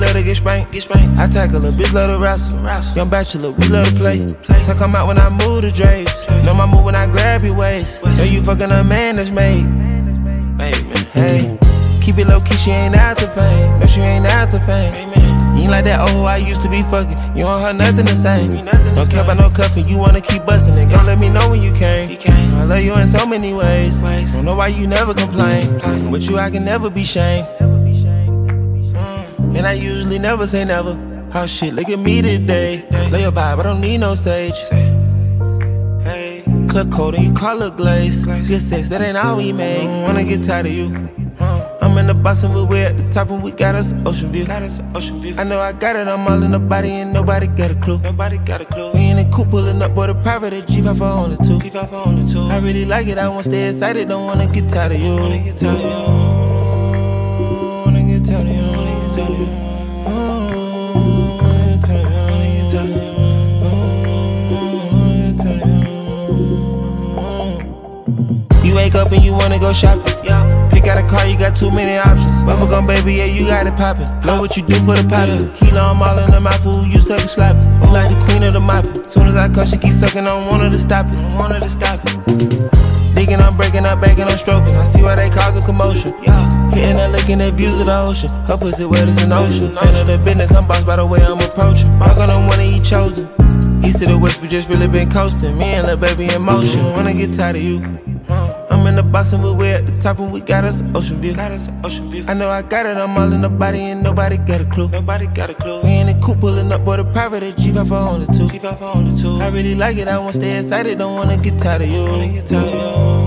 love to get spanked. I tackle her, bitch love to wrestle. Young bachelor, we love to play. So I come out when I move the drapes. Know my move when I grab your waist. Know you fucking a man that's made. Hey, keep it low key, she ain't out to fame. No, she ain't out to fame. You ain't like that old hoe I used to be fucking. You don't heard nothing the same. No cap, I no cuffing. You wanna keep busting it. Gon' let me know when you came. I love you in so many ways. Don't know why you never complain. With you I can never be shamed. And I usually never say never. Oh shit, look at me today. Lay your vibe, I don't need no sage. Hey, club cold and you call it glaze. Good sex, that ain't all we made. Wanna get tired of you. I'm in the Boston, we're at the top and we got us an ocean view. I know I got it, I'm all in the body and nobody got a clue. We in the coupe pulling up, boy, the private at G5 for only two. I really like it, I wanna stay excited, don't wanna get tired of you. You wake up and you wanna go shopping. Pick out a car, you got too many options. Bubblegum baby, yeah, you got it poppin'. Love what you do for the poppin'. Kilo, I'm all in the mouth, fool, you suckin' slappin'. You like the queen of the moppin'. Soon as I call, she keep suckin', I don't want her to stop it. Diggin', I'm breakin', I'm backin', I'm strokin'. I see why they cause a commotion. Hitting and looking at views of the ocean. Her pussy wet as an ocean. None of the business, I'm boss by the way I'm approachin'. I'm gonna wanna eat chosen. East to the west, we just really been coastin'. Me and lil' baby in motion. Wanna get tired of you. I'm in the Boston, we're at the top and we got us an ocean view. I know I got it, I'm all in the body and nobody got a clue. We in the coupe pulling up, boy, the private at G5 for only two. I really like it, I wanna stay excited, don't wanna get tired of you.